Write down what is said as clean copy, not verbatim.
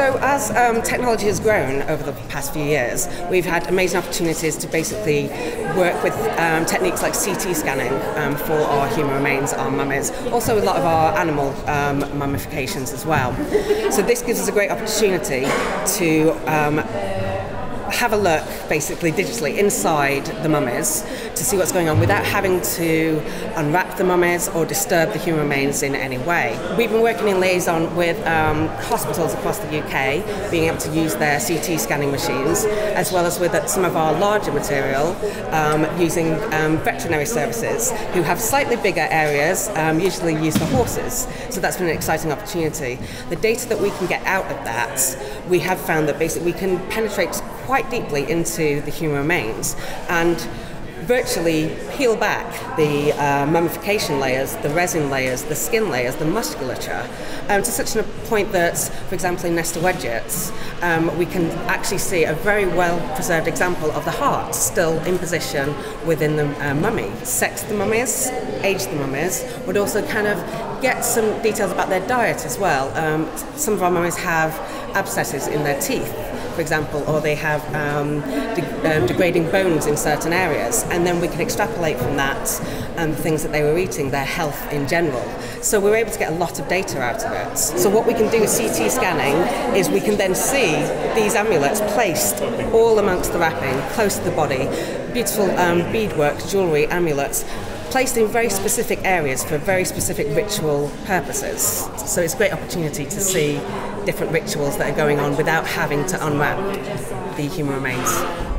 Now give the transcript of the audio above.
So as technology has grown over the past few years, we've had amazing opportunities to basically work with techniques like CT scanning for our human remains, our mummies, also a lot of our animal mummifications as well. So this gives us a great opportunity to have a look basically digitally inside the mummies to see what's going on without having to unwrap the mummies or disturb the human remains in any way. We've been working in liaison with hospitals across the UK, being able to use their CT scanning machines, as well as with some of our larger material using veterinary services who have slightly bigger areas, usually used for horses. So that's been an exciting opportunity. The data that we can get out of that, we have found that basically we can penetrate quite deeply into the human remains and virtually peel back the mummification layers, the resin layers, the skin layers, the musculature to such a point that, for example, in Nesta Wegget's, we can actually see a very well-preserved example of the heart still in position within the mummy. Sex the mummies, age the mummies, would also kind of get some details about their diet as well. Some of our mummies have abscesses in their teeth, for example, or they have degrading bones in certain areas, and then we can extrapolate from that the things that they were eating, their health in general. So we're able to get a lot of data out of it. So what we can do with CT scanning is we can then see these amulets placed all amongst the wrapping, close to the body, beautiful beadwork, jewellery, amulets, placed in very specific areas for very specific ritual purposes. So it's a great opportunity to see different rituals that are going on without having to unwrap the human remains.